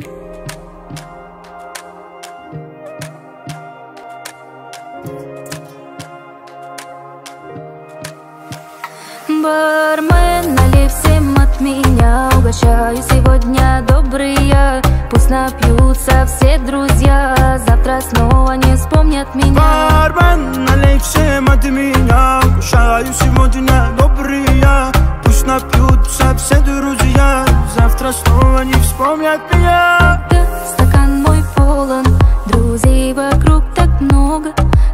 Бармен, налей всем от меня, угощаю сегодня добрый я. Пусть напьются все друзья, завтра снова не вспомнят меня. Бармен, налей всем от меня, угощаю сегодня добрый я. Пусть напьются все друзья, завтра снова не вспомнят меня. Когда стакан мой полон, друзей вокруг так много,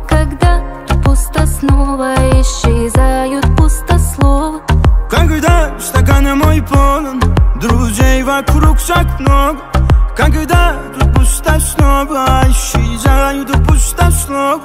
когда пусто снова исчезают пусто слова. Когда стакан мой полон, друзей вокруг так много, когда тут пусто снова исчезают пусто слова.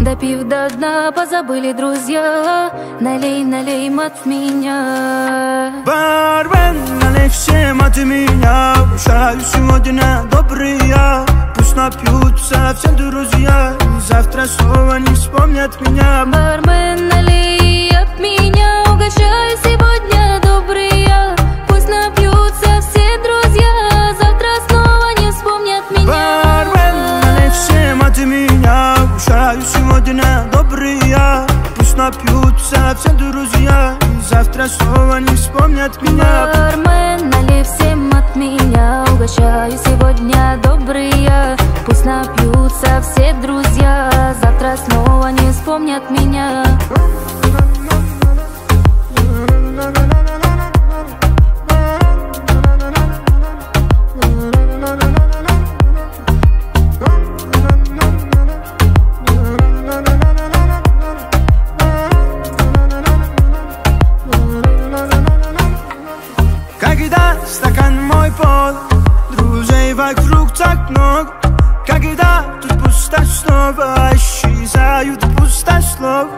Допив до дна, позабыли друзья, налей, налей от меня. Бармен, налей всем от меня, угощаю сегодня добрый я. Пусть напьются все друзья, завтра снова не вспомнят меня. Бармен, налей от меня, угощаю сегодня добрый я. Пусть напьются все друзья, завтра снова не вспомнят меня. Бармен, налей всем от меня, угощаю сегодня добрый я. Пусть напьются все друзья, завтра снова не вспомнят меня. Бармен, налей всем от меня, угощаю сегодня добрый я. Пусть напьются все друзья, завтра снова не вспомнят меня. Когда стакан мой пол, друзей вокруг так много, когда тут пусто снова исчезают пусто слов.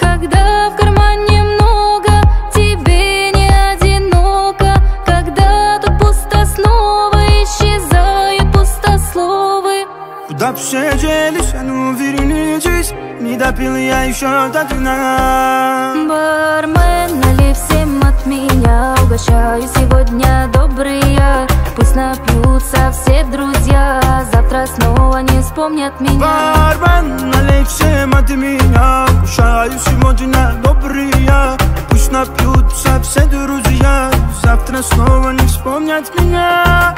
Когда в кармане много, тебе не одиноко, когда тут пусто снова исчезают пусто словы. Куда б все делись, а ну вернитесь, не допил я еще до дна. Бармен, налей всем от меня, угощаю сегодня добрый я. Пусть напьются все друзья, завтра снова не вспомнят меня. Бармен, налей всем от меня, угощаю сегодня добрый я. Пусть напьются все друзья, завтра снова не вспомнят меня.